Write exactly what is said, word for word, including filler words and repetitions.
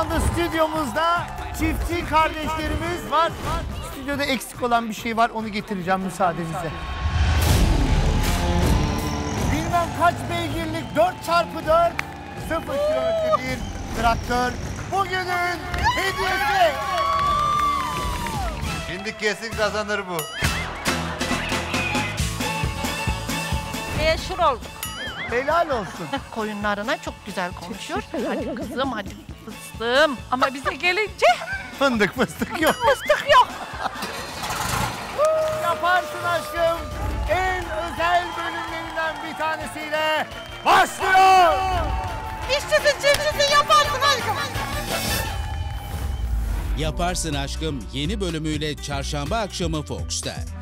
anda stüdyomuzda çiftçi kardeşlerimiz var. Stüdyoda eksik olan bir şey var, onu getireceğim müsaadenizle. Bilmem kaç beygirlik dört çarpı dört, sıfır kilometre bir traktör. Bugünün hediyesi. Şimdi kesin kazanır bu. Meşhur olduk. Helal olsun. Koyunlarına çok güzel konuşuyor. Hadi kızım, hadi fıstığım. Ama bize gelince... Fındık fıstık yok. Fıstık yok. Yaparsın aşkım. En özel bölümlerinden bir tanesiyle başlıyor. İşçisi çiftçisi yaparsın aşkım. Yaparsın aşkım yeni bölümüyle çarşamba akşamı Fox'ta.